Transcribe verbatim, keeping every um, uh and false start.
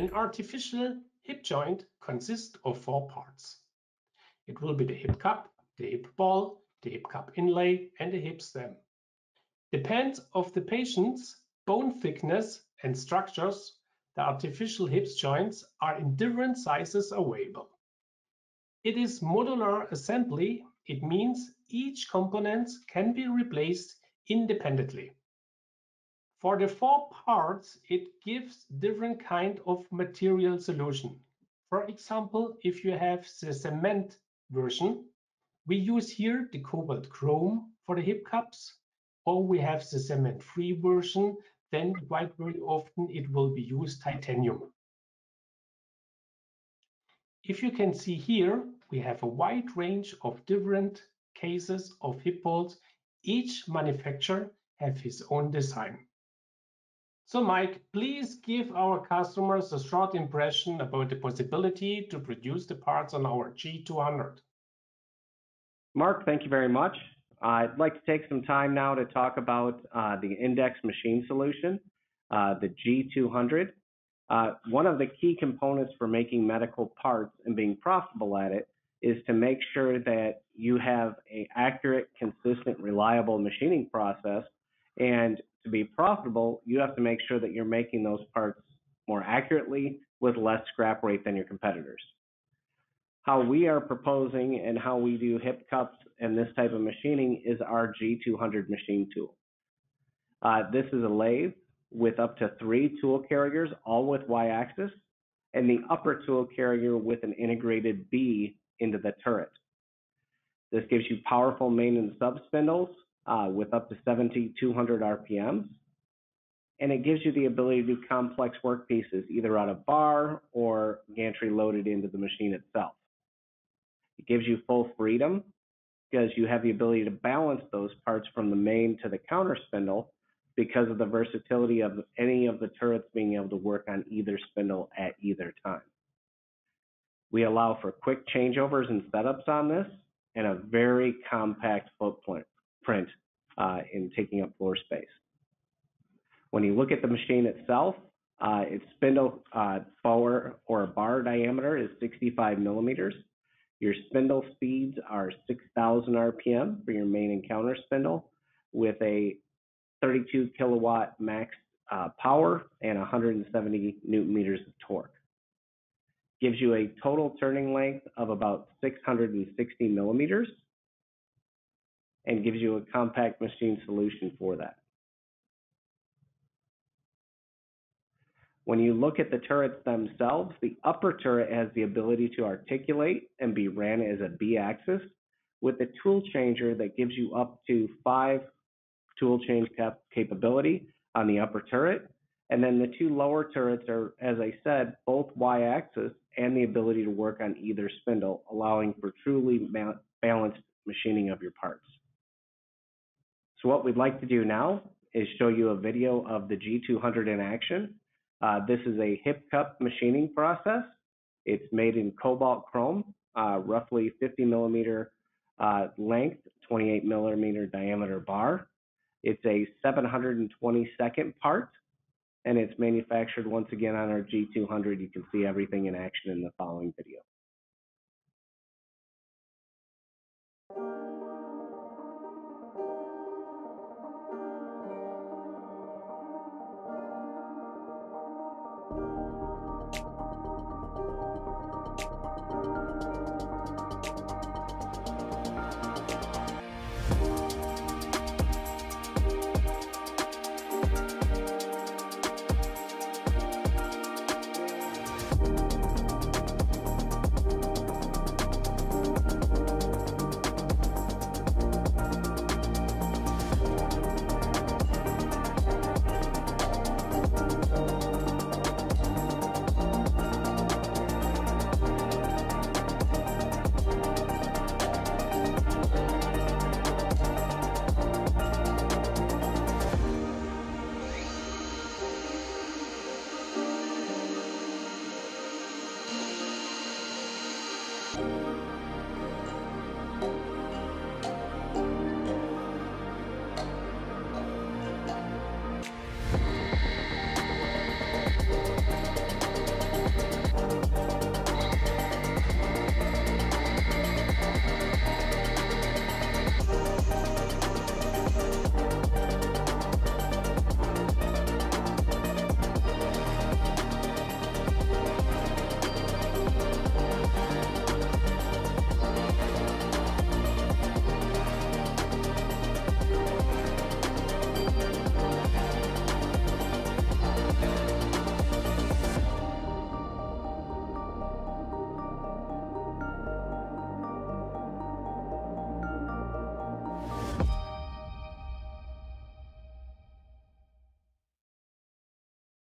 An artificial hip joint consists of four parts. It will be the hip cup, the hip ball, the hip cup inlay, and the hip stem. Depends of the patient's bone thickness and structures, the artificial hip joints are in different sizes available. It is modular assembly. It means each component can be replaced independently. For the four parts, it gives different kind of material solution. For example, if you have the cement version, we use here the cobalt chrome for the hip cups, or we have the cement-free version, then quite very often it will be used titanium. If you can see here, we have a wide range of different cases of hip bolts. Each manufacturer has his own design. So Mike, please give our customers a short impression about the possibility to produce the parts on our G two hundred. Mark, thank you very much. Uh, I'd like to take some time now to talk about uh, the INDEX machine solution, uh, the G two hundred. Uh, one of the key components for making medical parts and being profitable at it is to make sure that you have an accurate, consistent, reliable machining process. And to be profitable, you have to make sure that you're making those parts more accurately with less scrap rate than your competitors. How we are proposing and how we do hip cups and this type of machining is our G two hundred machine tool. Uh, this is a lathe with up to three tool carriers, all with Y axis, and the upper tool carrier with an integrated B into the turret. This gives you powerful main and sub spindles uh, with up to seventy-two hundred R P Ms, and it gives you the ability to do complex work pieces, either on a bar or gantry loaded into the machine itself. It gives you full freedom because you have the ability to balance those parts from the main to the counter spindle because of the versatility of any of the turrets being able to work on either spindle at either time. We allow for quick changeovers and setups on this and a very compact footprint print, uh, in taking up floor space. When you look at the machine itself, uh, its spindle uh, forward or bar diameter is sixty-five millimeters. Your spindle speeds are six thousand R P M for your main and counter spindle with a thirty-two kilowatt max uh, power and one hundred seventy newton meters of torque. Gives you a total turning length of about six hundred sixty millimeters and gives you a compact machine solution for that. When you look at the turrets themselves, the upper turret has the ability to articulate and be ran as a B axis with a tool changer that gives you up to five tool change cap capability on the upper turret. And then the two lower turrets are, as I said, both Y axis and the ability to work on either spindle, allowing for truly balanced machining of your parts. So what we'd like to do now is show you a video of the G two hundred in action. Uh, this is a hip cup machining process. It's made in cobalt chrome, uh, roughly fifty millimeter uh, length, twenty-eight millimeter diameter bar. It's a seven hundred twenty second part, and it's manufactured once again on our G two hundred. You can see everything in action in the following video.